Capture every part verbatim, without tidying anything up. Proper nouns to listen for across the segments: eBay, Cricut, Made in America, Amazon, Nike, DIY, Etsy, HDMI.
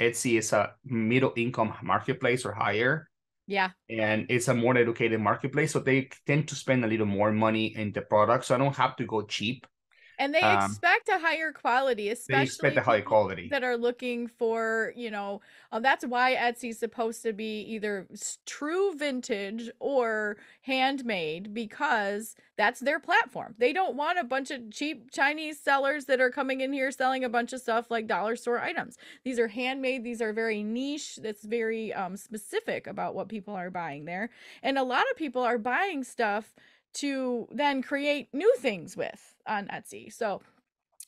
Etsy is a middle income marketplace or higher. Yeah. And it's a more educated marketplace. So they tend to spend a little more money in the product. So I don't have to go cheap. And they um, expect a higher quality, especially they expect a high quality. That are looking for, you know, um, that's why Etsy is supposed to be either true vintage or handmade, because that's their platform. They don't want a bunch of cheap Chinese sellers that are coming in here selling a bunch of stuff like dollar store items. These are handmade. These are very niche. That's very um, specific about what people are buying there. And a lot of people are buying stuff to then create new things with on Etsy. So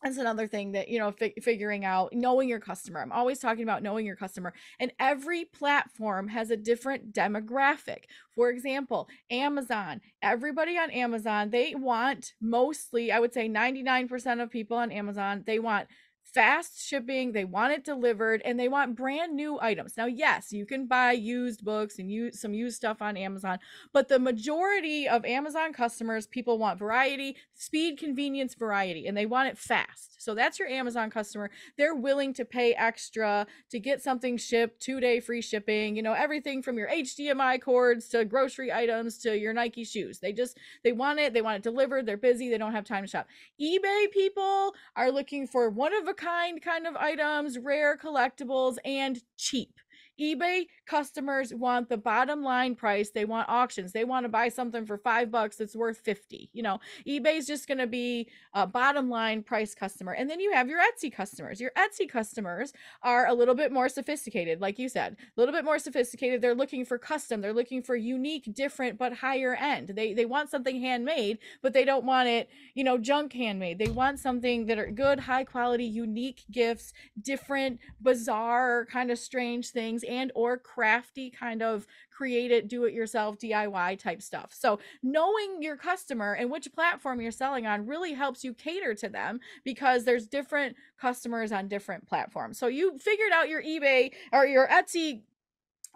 that's another thing that, you know, fi figuring out, knowing your customer. I'm always talking about knowing your customer, and every platform has a different demographic. For example, Amazon, everybody on Amazon, they want mostly, I would say ninety-nine percent of people on Amazon, they want fast shipping, they want it delivered, and they want brand new items. Now, yes, you can buy used books and use some used stuff on Amazon, but the majority of Amazon customers, people want variety, speed, convenience, variety, and they want it fast. So that's your Amazon customer. They're willing to pay extra to get something shipped, two-day free shipping, you know, everything from your H D M I cords to grocery items to your Nike shoes. They just, they want it, they want it delivered, they're busy, they don't have time to shop. eBay people are looking for one of a kind kind of items, rare collectibles, and cheap. eBay customers want the bottom line price. They want auctions. They want to buy something for five bucks that's worth fifty. You know, eBay's just going to be a bottom line price customer. And then you have your Etsy customers. Your Etsy customers are a little bit more sophisticated, like you said, a little bit more sophisticated. They're looking for custom. They're looking for unique, different, but higher end. They they want something handmade, but they don't want it, you know, junk handmade. They want something that are good, high quality, unique gifts, different, bizarre, kind of strange things, and or crafty kind of create it, do it yourself, D I Y type stuff. So knowing your customer and which platform you're selling on really helps you cater to them, because there's different customers on different platforms. So you figured out your eBay or your Etsy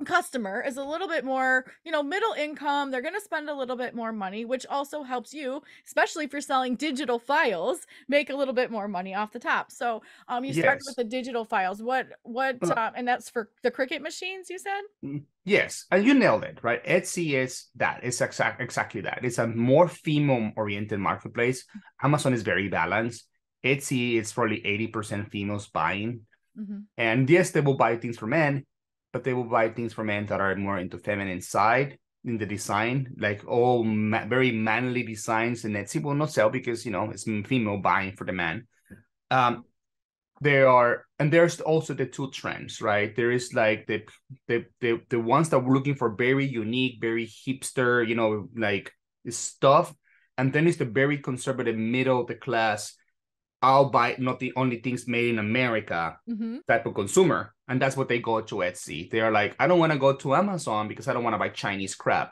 customer is a little bit more, you know, middle income. They're going to spend a little bit more money, which also helps you, especially if you're selling digital files, make a little bit more money off the top. So um, you yes. started with the digital files. What, what, um, and that's for the Cricut machines, you said? Yes. And you nailed it, right? Etsy is that. It's exact, exactly that. It's a more female oriented marketplace. Amazon is very balanced. Etsy is probably eighty percent females buying. Mm-hmm. And yes, they will buy things for men, but they will buy things for men that are more into feminine side in the design, like all ma very manly designs, and Etsy will not sell because, you know, it's female buying for the man. Um, there are, and there's also the two trends, right? There is like the, the, the, the ones that were looking for very unique, very hipster, you know, like stuff. And then it's the very conservative middle of the class, I'll buy not the only things made in America mm-hmm. type of consumer. And that's what they go to Etsy. They are like, I don't want to go to Amazon because I don't want to buy Chinese crap.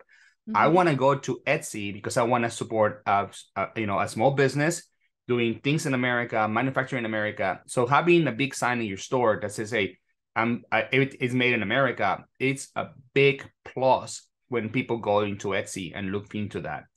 Mm-hmm. I want to go to Etsy because I want to support a, a, you know, a small business doing things in America, manufacturing in America. So having a big sign in your store that says, hey, I'm, I, it, it's made in America, it's a big plus when people go into Etsy and look into that.